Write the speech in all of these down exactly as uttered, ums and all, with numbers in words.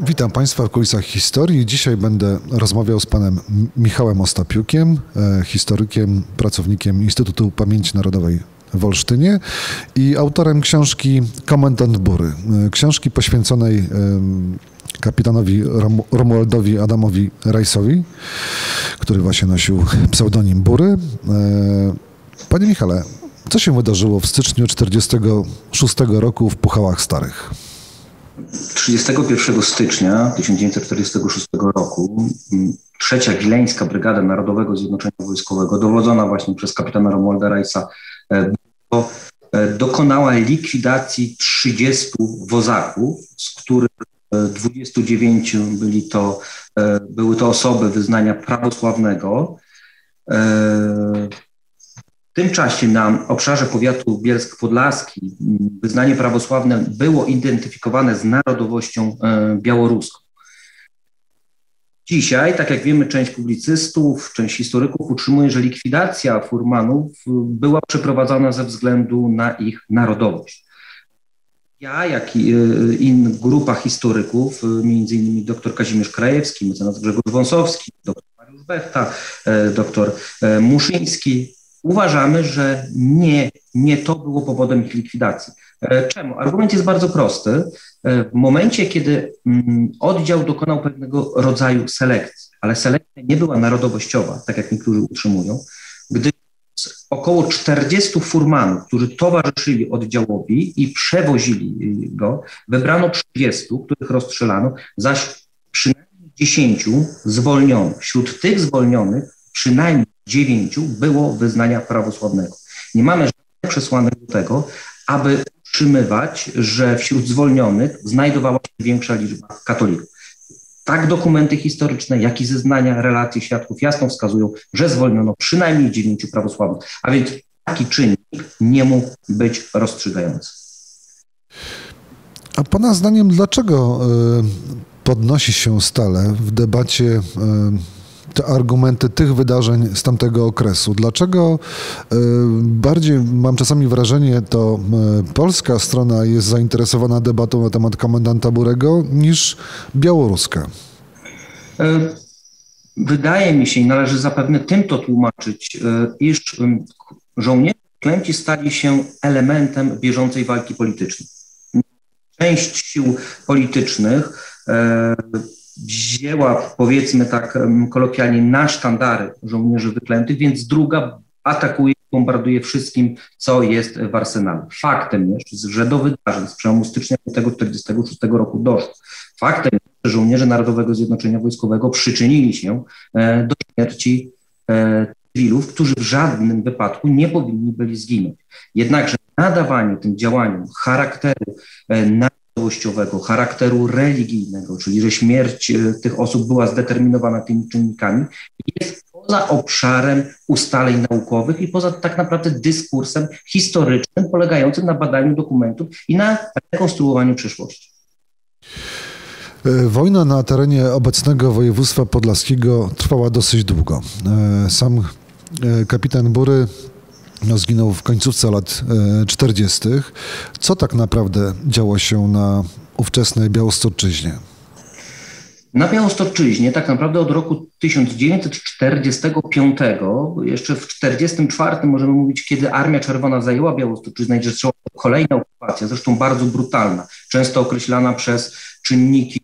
Witam Państwa w Kulisach historii. Dzisiaj będę rozmawiał z panem Michałem Ostapiukiem, historykiem, pracownikiem Instytutu Pamięci Narodowej w Olsztynie i autorem książki Komendant Bury, książki poświęconej kapitanowi Romualdowi Adamowi Rajsowi, który właśnie nosił pseudonim Bury. Panie Michale, co się wydarzyło w styczniu tysiąc dziewięćset czterdziestego szóstego roku w Puchałach Starych? trzydziestego pierwszego stycznia tysiąc dziewięćset czterdziestego szóstego roku trzecia Wileńska Brygada Narodowego Zjednoczenia Wojskowego, dowodzona właśnie przez kapitana Romualda Rajsa, dokonała likwidacji trzydziestu wozaków, z których dwudziestu dziewięciu byli to, były to osoby wyznania prawosławnego. W tym czasie na obszarze powiatu Bielsk-Podlaski wyznanie prawosławne było identyfikowane z narodowością białoruską. Dzisiaj, tak jak wiemy, część publicystów, część historyków utrzymuje, że likwidacja furmanów była przeprowadzana ze względu na ich narodowość. Ja, jak i inna grupa historyków, między innymi dr Kazimierz Krajewski, mecenas Grzegorz Wąsowski, dr Mariusz Bechta, dr Muszyński, uważamy, że nie, nie to było powodem ich likwidacji. Czemu? Argument jest bardzo prosty. W momencie, kiedy oddział dokonał pewnego rodzaju selekcji, ale selekcja nie była narodowościowa, tak jak niektórzy utrzymują, gdy około czterdziestu furmanów, którzy towarzyszyli oddziałowi i przewozili go, wybrano trzydziestu, których rozstrzelano, zaś przynajmniej dziesięciu zwolniono. Wśród tych zwolnionych przynajmniej dziewięciu było wyznania prawosławnego. Nie mamy żadnych przesłanek do tego, aby utrzymywać, że wśród zwolnionych znajdowała się większa liczba katolików. Tak dokumenty historyczne, jak i zeznania, relacje świadków jasno wskazują, że zwolniono przynajmniej dziewięciu prawosławnych, a więc taki czynnik nie mógł być rozstrzygający. A pana zdaniem dlaczego podnosi się stale w debacie te argumenty tych wydarzeń z tamtego okresu? Dlaczego y, bardziej mam czasami wrażenie, to y, polska strona jest zainteresowana debatą na temat komendanta Burego niż białoruska? Wydaje mi się, i należy zapewne tym to tłumaczyć, y, iż y, żołnierze klęci stali się elementem bieżącej walki politycznej. Część sił politycznych y, wzięła, powiedzmy tak kolokwialnie, na sztandary żołnierzy wyklętych, więc druga atakuje, bombarduje wszystkim, co jest w arsenalu. Faktem jest, że do wydarzeń z przełomu stycznia tego tysiąc dziewięćset czterdziestego szóstego roku doszło. Faktem jest, że żołnierze Narodowego Zjednoczenia Wojskowego przyczynili się do śmierci cywilów, którzy w żadnym wypadku nie powinni byli zginąć. Jednakże nadawanie tym działaniom charakteru na charakteru religijnego, czyli że śmierć tych osób była zdeterminowana tymi czynnikami, jest poza obszarem ustaleń naukowych i poza tak naprawdę dyskursem historycznym polegającym na badaniu dokumentów i na rekonstruowaniu przyszłości. Wojna na terenie obecnego województwa podlaskiego trwała dosyć długo. Sam kapitan Bury No, zginął w końcówce lat czterdziestych. Co tak naprawdę działo się na ówczesnej Białostoczyźnie? Na Białostoczyźnie tak naprawdę od roku tysiąc dziewięćset czterdziestego piątego, jeszcze w tysiąc dziewięćset czterdziestym czwartym możemy mówić, kiedy Armia Czerwona zajęła Białostoczyznę i że zaczęła kolejna okupacja, zresztą bardzo brutalna, często określana przez czynniki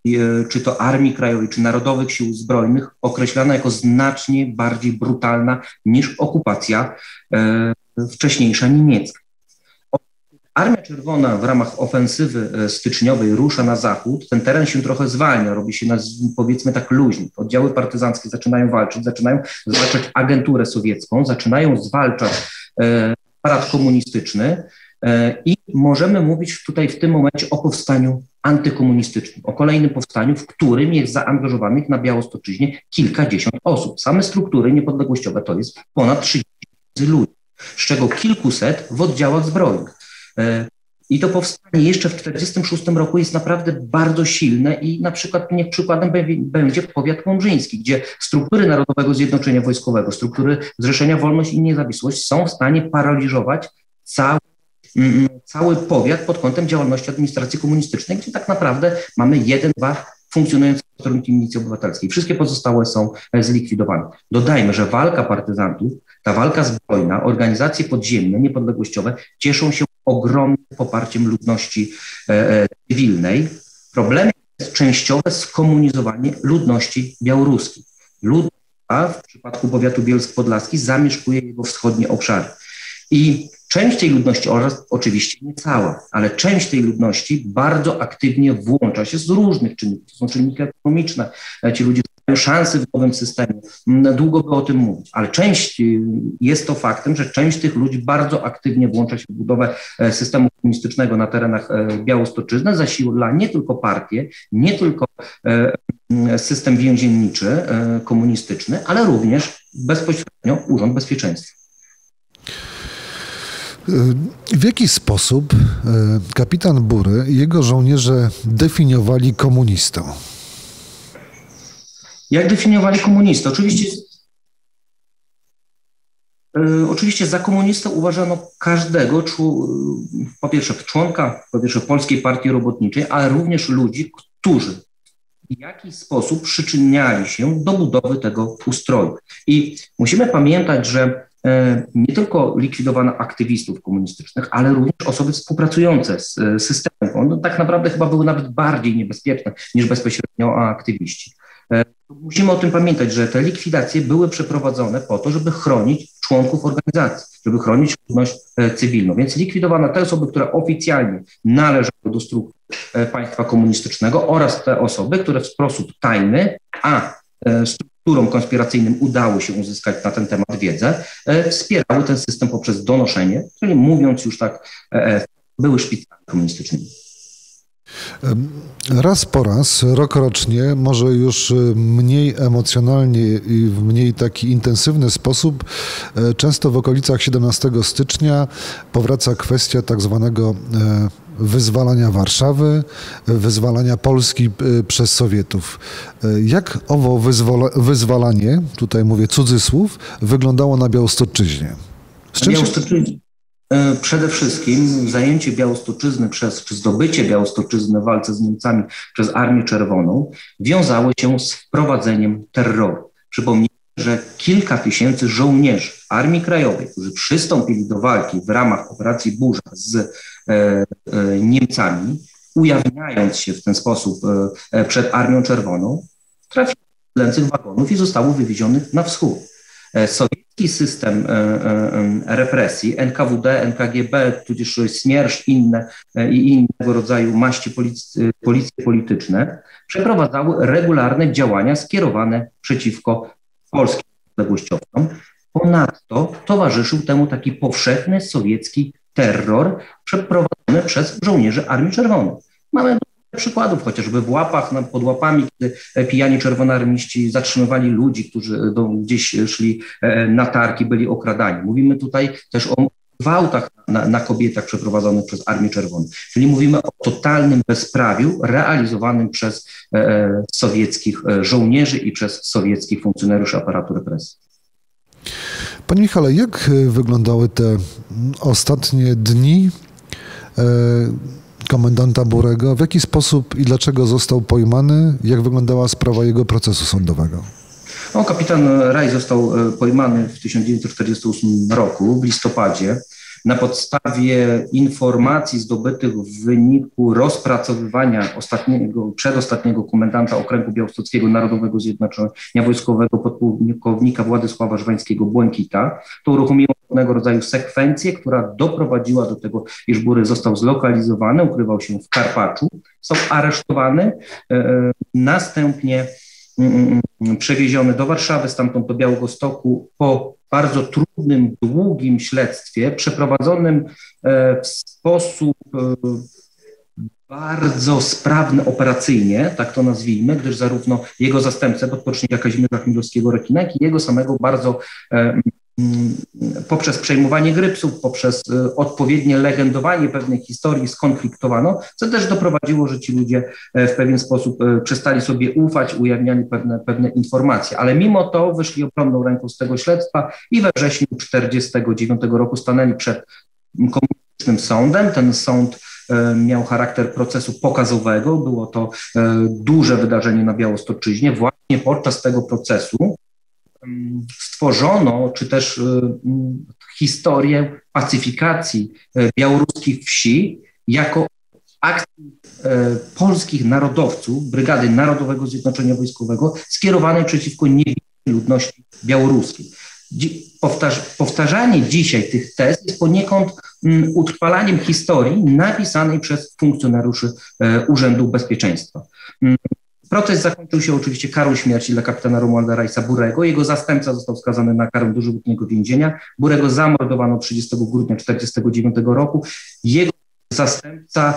czy to Armii Krajowej, czy Narodowych Sił Zbrojnych, określana jako znacznie bardziej brutalna niż okupacja e, wcześniejsza niemiecka. Armia Czerwona w ramach ofensywy styczniowej rusza na zachód, ten teren się trochę zwalnia, robi się, powiedzmy tak, luźny. Oddziały partyzanckie zaczynają walczyć, zaczynają zwalczać agenturę sowiecką, zaczynają zwalczać e, aparat komunistyczny e, i możemy mówić tutaj w tym momencie o powstaniu antykomunistycznym, o kolejnym powstaniu, w którym jest zaangażowanych na Białostoczyźnie kilkadziesiąt osób. Same struktury niepodległościowe to jest ponad trzydzieści tysięcy ludzi, z czego kilkuset w oddziałach zbrojnych. I to powstanie jeszcze w tysiąc dziewięćset czterdziestym szóstym roku jest naprawdę bardzo silne i na przykład niech przykładem będzie powiat łomżyński, gdzie struktury Narodowego Zjednoczenia Wojskowego, struktury Zrzeszenia Wolność i Niezawisłość są w stanie paraliżować cały, cały powiat pod kątem działalności administracji komunistycznej, gdzie tak naprawdę mamy jeden, dwa funkcjonujące posterunki Milicji Obywatelskiej. Wszystkie pozostałe są zlikwidowane. Dodajmy, że walka partyzantów, ta walka zbrojna, organizacje podziemne, niepodległościowe cieszą się ogromnym poparciem ludności e, cywilnej. Problemem jest częściowe skomunizowanie ludności białoruskiej. Ludność ta w przypadku powiatu bielsko-podlaski zamieszkuje jego wschodnie obszary. I część tej ludności, oraz oczywiście nie cała, ale część tej ludności bardzo aktywnie włącza się z różnych czynników. To są czynniki ekonomiczne. Ci ludzie mają szansy w nowym systemie. Długo by o tym mówić, ale część, jest to faktem, że część tych ludzi bardzo aktywnie włącza się w budowę systemu komunistycznego na terenach Białostoczyzny, zasila nie tylko partię, nie tylko system więzienniczy komunistyczny, ale również bezpośrednio Urząd Bezpieczeństwa. W jaki sposób kapitan Bury i jego żołnierze definiowali komunistę? Jak definiowali komunistę? Oczywiście, oczywiście za komunistę uważano każdego, po pierwsze członka, po pierwsze Polskiej Partii Robotniczej, ale również ludzi, którzy w jakiś sposób przyczyniali się do budowy tego ustroju. I musimy pamiętać, że nie tylko likwidowano aktywistów komunistycznych, ale również osoby współpracujące z systemem. One tak naprawdę chyba były nawet bardziej niebezpieczne niż bezpośrednio aktywiści. Musimy o tym pamiętać, że te likwidacje były przeprowadzone po to, żeby chronić członków organizacji, żeby chronić ludność cywilną. Więc likwidowano te osoby, które oficjalnie należały do struktur państwa komunistycznego, oraz te osoby, które w sposób tajny, a strukturom konspiracyjnym udało się uzyskać na ten temat wiedzę, wspierały ten system poprzez donoszenie, czyli mówiąc już tak, były szpicami komunistycznymi. Raz po raz, rok rocznie, może już mniej emocjonalnie i w mniej taki intensywny sposób, często w okolicach siedemnastego stycznia powraca kwestia tak zwanego wyzwalania Warszawy, wyzwalania Polski przez Sowietów. Jak owo wyzwola, wyzwalanie, tutaj mówię cudzysłów, wyglądało na Białostoczyźnie? Z czym się... Przede wszystkim zajęcie Białostoczyzny przez, czy zdobycie Białostoczyzny w walce z Niemcami przez Armię Czerwoną wiązało się z wprowadzeniem terroru. Przypomnijmy, że kilka tysięcy żołnierzy Armii Krajowej, którzy przystąpili do walki w ramach operacji Burza z e, e, Niemcami, ujawniając się w ten sposób e, przed Armią Czerwoną, trafiło do tylnych wagonów i zostało wywiezionych na wschód. E, Sowiecki system e, e, represji, N K W D, N K G B, tudzież Smiersz i inne, e, innego rodzaju maści polic, policje polityczne przeprowadzały regularne działania skierowane przeciwko Polską niepodległościową. Ponadto towarzyszył temu taki powszechny sowiecki terror przeprowadzony przez żołnierzy Armii Czerwonej. Mamy przykładów chociażby w Łapach, pod Łapami, kiedy pijani czerwonoarmiści zatrzymywali ludzi, którzy do, gdzieś szli na targi, byli okradani. Mówimy tutaj też o gwałtach na, na kobietach przeprowadzonych przez Armię Czerwoną. Czyli mówimy o totalnym bezprawiu realizowanym przez e, sowieckich żołnierzy i przez sowieckich funkcjonariuszy aparatu represji. Panie Michale, jak wyglądały te ostatnie dni e, komendanta Burego? W jaki sposób i dlaczego został pojmany? Jak wyglądała sprawa jego procesu sądowego? No, kapitan Rajś został pojmany w tysiąc dziewięćset czterdziestym ósmym roku, w listopadzie, na podstawie informacji zdobytych w wyniku rozpracowywania ostatniego, przedostatniego komendanta Okręgu Białostockiego Narodowego Zjednoczenia Wojskowego podpułkownika Władysława Żwańskiego-Błękita. To uruchomiło pewnego rodzaju sekwencję, która doprowadziła do tego, iż Bury został zlokalizowany, ukrywał się w Karpaczu, został aresztowany, e, następnie przewieziony do Warszawy, stamtąd do Białegostoku po bardzo trudnym, długim śledztwie przeprowadzonym w sposób bardzo sprawny operacyjnie, tak to nazwijmy, gdyż zarówno jego zastępcę, podporucznika Kazimierza Chmielowskiego-Rekina, jak i jego samego bardzo poprzez przejmowanie grypsów, poprzez odpowiednie legendowanie pewnej historii skonfliktowano, co też doprowadziło, że ci ludzie w pewien sposób przestali sobie ufać, ujawniali pewne, pewne informacje. Ale mimo to wyszli obronną ręką z tego śledztwa i we wrześniu tysiąc dziewięćset czterdziestego dziewiątego roku stanęli przed komunistycznym sądem. Ten sąd miał charakter procesu pokazowego. Było to duże wydarzenie na Białostoczyźnie. Właśnie podczas tego procesu stworzono, czy też historię pacyfikacji białoruskich wsi jako akcji polskich narodowców, Brygady Narodowego Zjednoczenia Wojskowego, skierowanej przeciwko niewinnej ludności białoruskiej. Powtarzanie dzisiaj tych tez jest poniekąd utrwalaniem historii napisanej przez funkcjonariuszy Urzędu Bezpieczeństwa. Proces zakończył się oczywiście karą śmierci dla kapitana Romualda Rajsa Burego. Jego zastępca został skazany na karę dożywotniego więzienia. Burego zamordowano trzydziestego grudnia tysiąc dziewięćset czterdziestego dziewiątego roku. Jego zastępca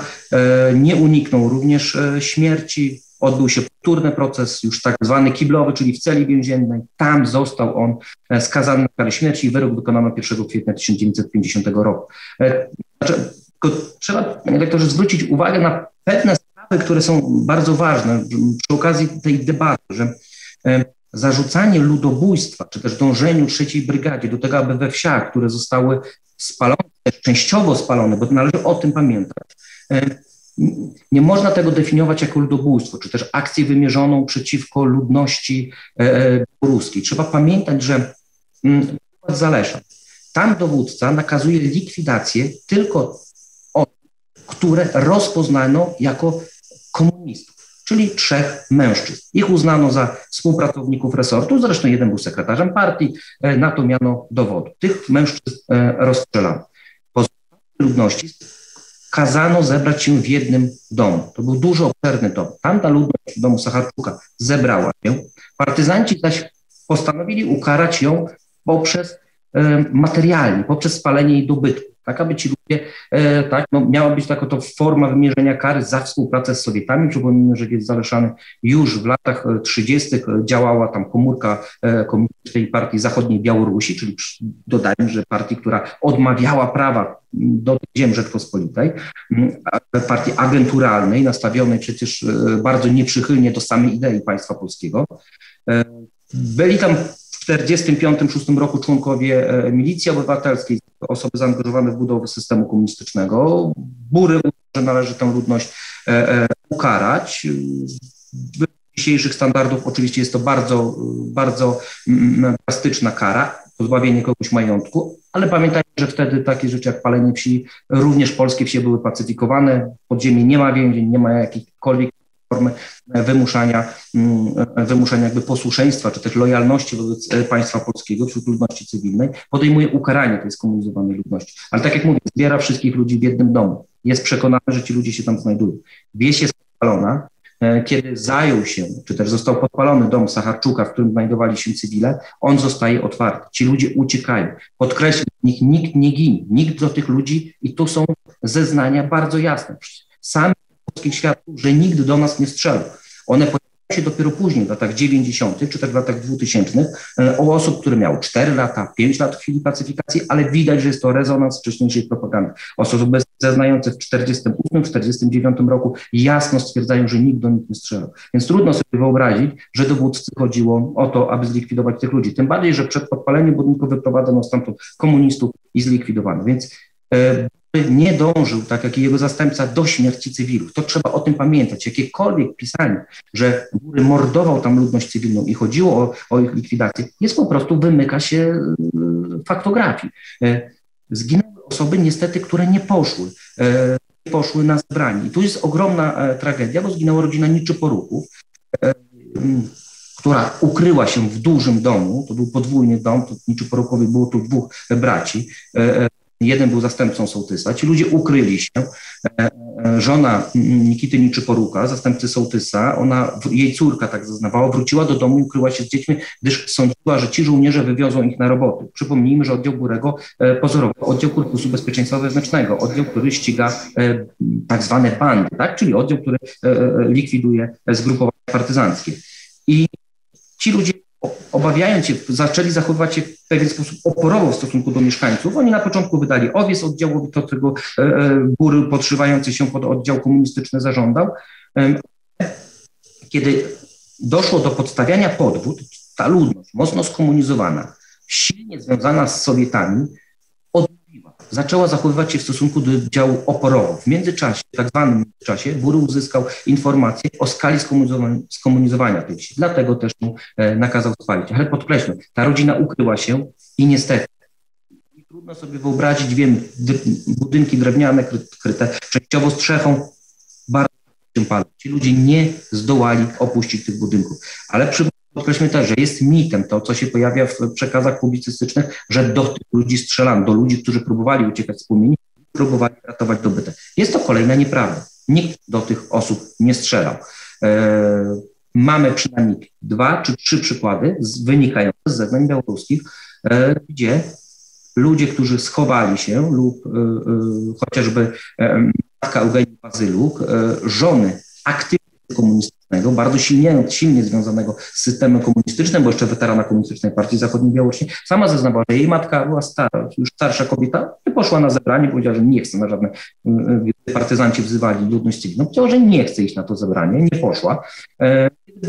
nie uniknął również śmierci. Odbył się powtórny proces, już tak zwany kiblowy, czyli w celi więziennej. Tam został on skazany na karę śmierci i wyrok wykonano pierwszego kwietnia tysiąc dziewięćset pięćdziesiątego roku. Trzeba, panie doktorze, zwrócić uwagę na pewne sprawy, które są bardzo ważne przy okazji tej debaty, że zarzucanie ludobójstwa, czy też dążeniu trzeciej brygadzie do tego, aby we wsiach, które zostały spalone, częściowo spalone, bo należy o tym pamiętać, nie można tego definiować jako ludobójstwo, czy też akcję wymierzoną przeciwko ludności białoruskiej. Trzeba pamiętać, że Zalesza, tam dowódca nakazuje likwidację tylko osób, które rozpoznano jako komunistów, czyli trzech mężczyzn. Ich uznano za współpracowników resortu, zresztą jeden był sekretarzem partii, na to miano dowodu. Tych mężczyzn rozstrzelano. Pozostałe ludności kazano zebrać się w jednym domu. To był duży, obszerny dom. Tamta ludność w domu Sacharczuka zebrała się. Partyzanci zaś postanowili ukarać ją poprzez e, materialnie, poprzez spalenie jej dobytku. Tak, aby ci ludzie, e, tak, no, miała być taka to forma wymierzenia kary za współpracę z Sowietami. Przypomnijmy, że jest zaleszany już w latach trzydziestych działała tam komórka e, Komunistycznej Partii Zachodniej Białorusi, czyli dodajmy, że partii, która odmawiała prawa do ziem Rzeczpospolitej, partii agenturalnej, nastawionej przecież bardzo nieprzychylnie do samej idei państwa polskiego. Byli tam w tysiąc dziewięćset czterdziestym piątym do tysiąc dziewięćset czterdziestego szóstego roku członkowie Milicji Obywatelskiej, osoby zaangażowane w budowę systemu komunistycznego. Bury uznał, że należy tę ludność ukarać. Według dzisiejszych standardów oczywiście jest to bardzo, bardzo drastyczna kara, pozbawienie kogoś majątku, ale pamiętajmy, że wtedy takie rzeczy jak palenie wsi, również polskie wsie były pacyfikowane, podziemie nie ma więzień, nie ma jakichkolwiek formy wymuszania, wymuszania jakby posłuszeństwa, czy też lojalności wobec państwa polskiego wśród ludności cywilnej, podejmuje ukaranie tej skomunizowanej ludności. Ale tak jak mówię, zbiera wszystkich ludzi w jednym domu, jest przekonany, że ci ludzie się tam znajdują. Wieś jest spalona. Kiedy zajął się, czy też został podpalony dom Sacharczuka, w którym znajdowali się cywile, on zostaje otwarty. Ci ludzie uciekają. Podkreślam, nikt, nikt nie ginie, nikt do tych ludzi, i tu są zeznania bardzo jasne. Sami polskich świadków, że nikt do nas nie strzelał. One pojawiają się dopiero później, w latach dziewięćdziesiątych czy też w latach dwutysięcznych, u osób, które miały cztery lata, pięć lat w chwili pacyfikacji, ale widać, że jest to rezonans wcześniejszej propagandy. Osoby zeznające w tysiąc dziewięćset czterdziestym ósmym, czterdziestym dziewiątym roku jasno stwierdzają, że nikt do nich nie strzelał. Więc trudno sobie wyobrazić, że dowódcy chodziło o to, aby zlikwidować tych ludzi. Tym bardziej, że przed podpaleniem budynku wyprowadzono stamtąd komunistów i zlikwidowano. Więc e, nie dążył, tak jak i jego zastępca, do śmierci cywilów. To trzeba o tym pamiętać. Jakiekolwiek pisanie, że Bury mordował tam ludność cywilną i chodziło o, o ich likwidację, jest po prostu, wymyka się faktografii. E, zginęło osoby niestety, które nie poszły, e, poszły na zebranie. I tu jest ogromna e, tragedia, bo zginęła rodzina Niczyporuków, e, m, która ukryła się w dużym domu, to był podwójny dom, to Niczyporukowi było tu dwóch braci, e, jeden był zastępcą sołtysa, ci ludzie ukryli się, e, żona Nikity Niczyporuka, zastępcy sołtysa, ona, jej córka tak zeznawała, wróciła do domu i ukryła się z dziećmi, gdyż sądziła, że ci żołnierze wywiozą ich na roboty. Przypomnijmy, że oddział Burego pozorował oddział Korpusu Bezpieczeństwa Wewnętrznego, oddział, który ściga tak zwane bandy, tak? Czyli oddział, który likwiduje zgrupowania partyzanckie. I ci ludzie, obawiając się, zaczęli zachowywać się w pewien sposób oporowo w stosunku do mieszkańców. Oni na początku wydali owiec oddziałowi, do tego e, Bury podszywający się pod oddział komunistyczny zażądał. E, kiedy doszło do podstawiania podwód, ta ludność mocno skomunizowana, silnie związana z Sowietami, odmówiła, zaczęła zachowywać się w stosunku do działu oporowych. W międzyczasie, w tak zwanym międzyczasie, Bury uzyskał informacje o skali skomunizowania, skomunizowania tej wsi. Dlatego też mu e, nakazał spalić. Ale podkreślam, ta rodzina ukryła się i niestety i trudno sobie wyobrazić, wiem, dy, budynki drewniane, kry, kryte, częściowo strzechą, bardzo tym padło. Ci ludzie nie zdołali opuścić tych budynków. Ale przy Podkreślmy też, że jest mitem to, co się pojawia w przekazach publicystycznych, że do tych ludzi strzelano, do ludzi, którzy próbowali uciekać z płomieni, próbowali ratować dobytek. Jest to kolejna nieprawda. Nikt do tych osób nie strzelał. E, mamy przynajmniej dwa czy trzy przykłady z, wynikające z zeznań białoruskich, e, gdzie ludzie, którzy schowali się lub e, e, chociażby e, matka Eugenii Bazyluk, e, żony aktywnych komunistycznego, bardzo silnie, silnie związanego z systemem komunistycznym, bo jeszcze weterana komunistycznej partii zachodniej Białorusi, sama zeznawała, że jej matka była stara, już starsza kobieta, i poszła na zebranie, powiedziała, że nie chce na żadne, partyzanci wzywali ludność cywilną, powiedziała, że nie chce iść na to zebranie, nie poszła.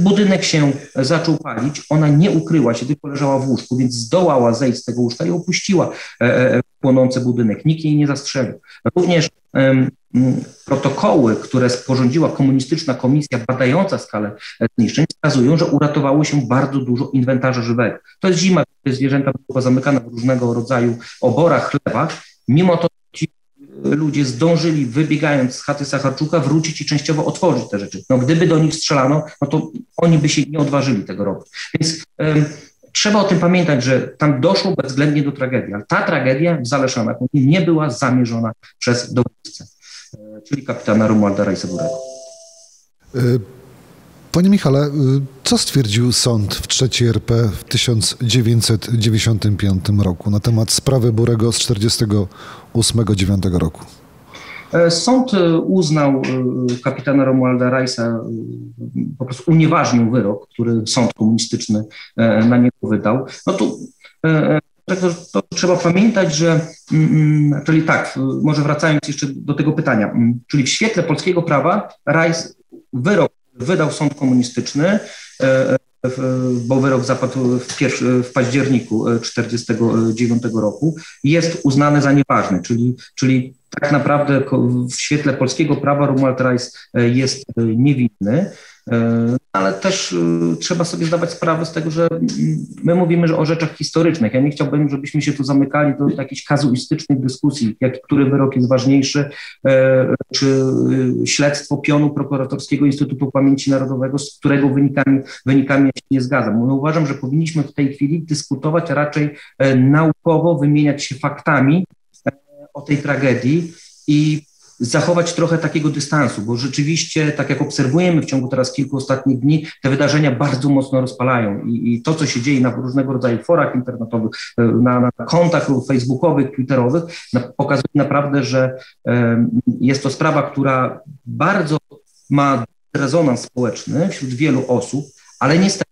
Budynek się zaczął palić, ona nie ukryła się, tylko leżała w łóżku, więc zdołała zejść z tego łóżka i opuściła płonący budynek, nikt jej nie zastrzelił. Również protokoły, które sporządziła komunistyczna komisja badająca skalę zniszczeń, wskazują, że uratowało się bardzo dużo inwentarza żywego. To jest zima, kiedy zwierzęta były pozamykane w różnego rodzaju oborach, chlewach. Mimo to ci ludzie zdążyli, wybiegając z chaty Sacharczuka, wrócić i częściowo otworzyć te rzeczy. No, gdyby do nich strzelano, no to oni by się nie odważyli tego robić. Więc ym, trzeba o tym pamiętać, że tam doszło bezwzględnie do tragedii, ale ta tragedia w Zaleszanach nie była zamierzona przez dowódcę, czyli kapitana Romualda Rajsa. Panie Michale, co stwierdził sąd w trzeciej er pe w tysiąc dziewięćset dziewięćdziesiątym piątym roku na temat sprawy Burego z czterdziestego ósmego dziewiątego roku? Sąd uznał kapitana Romualda Rajsa, po prostu unieważnił wyrok, który sąd komunistyczny na niego wydał. No tu to, to trzeba pamiętać, że, czyli tak, może wracając jeszcze do tego pytania, czyli w świetle polskiego prawa Rajs wyrok wydał sąd komunistyczny, bo wyrok zapadł w, pierwszy, w październiku tysiąc dziewięćset czterdziestego dziewiątego roku, jest uznany za nieważny, czyli, czyli tak naprawdę w świetle polskiego prawa Romuald Rajs jest niewinny, ale też trzeba sobie zdawać sprawę z tego, że my mówimy że o rzeczach historycznych. Ja nie chciałbym, żebyśmy się tu zamykali do jakiejś kazuistycznej dyskusji, jak, który wyrok jest ważniejszy, czy śledztwo pionu prokuratorskiego Instytutu Pamięci Narodowego, z którego wynikami, wynikami ja się nie zgadzam. No, uważam, że powinniśmy w tej chwili dyskutować raczej naukowo, wymieniać się faktami o tej tragedii i zachować trochę takiego dystansu, bo rzeczywiście, tak jak obserwujemy w ciągu teraz kilku ostatnich dni, te wydarzenia bardzo mocno rozpalają i, i to, co się dzieje na różnego rodzaju forach internetowych, na, na kontach facebookowych, twitterowych, na, pokazuje naprawdę, że y, jest to sprawa, która bardzo ma rezonans społeczny wśród wielu osób, ale niestety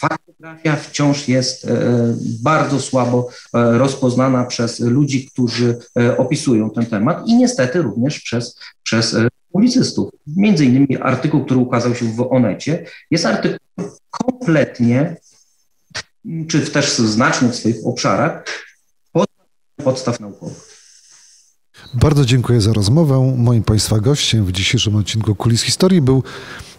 faktografia wciąż jest e, bardzo słabo e, rozpoznana przez ludzi, którzy e, opisują ten temat i niestety również przez, przez e, publicystów. Między innymi artykuł, który ukazał się w Onecie, jest artykuł kompletnie, czy też znaczny w swoich obszarach, podstaw naukowych. Bardzo dziękuję za rozmowę. Moim Państwa gościem w dzisiejszym odcinku Kulis Historii był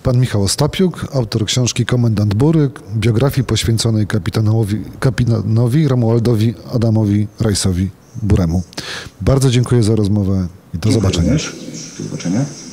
pan Michał Ostapiuk, autor książki Komendant Bury, biografii poświęconej kapitanowi, kapitanowi Romualdowi Adamowi Rajsowi Buremu. Bardzo dziękuję za rozmowę i do zobaczenia. Do zobaczenia.